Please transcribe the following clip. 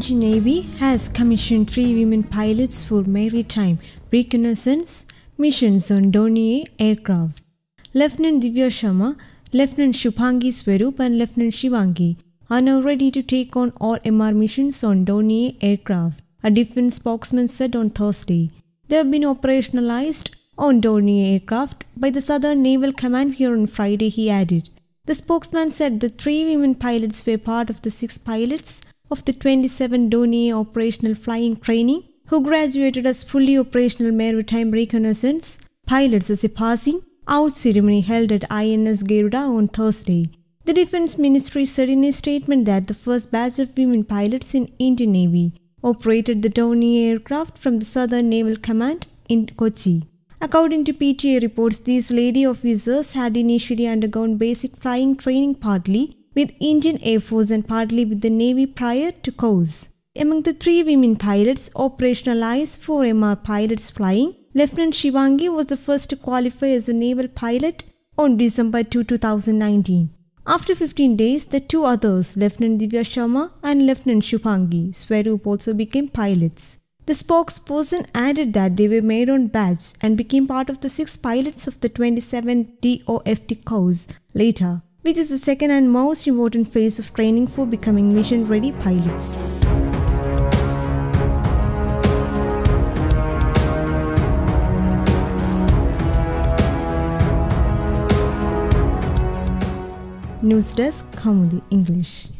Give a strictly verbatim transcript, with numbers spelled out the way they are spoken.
Indian Navy has commissioned three women pilots for maritime reconnaissance missions on Dornier aircraft. Lieutenant Divya Sharma, Lieutenant Shubhangi Swaroop and Lieutenant Shivangi are now ready to take on all M R missions on Dornier aircraft, a defense spokesman said on Thursday. They have been operationalized on Dornier aircraft by the Southern Naval Command here on Friday, he added. The spokesman said the three women pilots were part of the six pilots of the twenty-seven Dornier operational flying trainee who graduated as fully operational maritime reconnaissance pilots as a passing out ceremony held at I N S Garuda on Thursday. The Defense Ministry said in a statement that the first batch of women pilots in Indian Navy operated the Dornier aircraft from the Southern Naval Command in Kochi. According to P T I reports, these lady officers had initially undergone basic flying training partly with Indian Air Force and partly with the Navy prior to course. Among the three women pilots operationalized for M R pilots flying, Lieutenant Shivangi was the first to qualify as a naval pilot on December second, two thousand nineteen. After fifteen days, the two others, Lieutenant Divya Sharma and Lieutenant Shubhangi Swaroop, also became pilots. The spokesperson added that they were made on badge and became part of the six pilots of the twenty-seven D O F T course later, which is the second and most important phase of training for becoming mission-ready pilots. News Desk, Kaumudy English.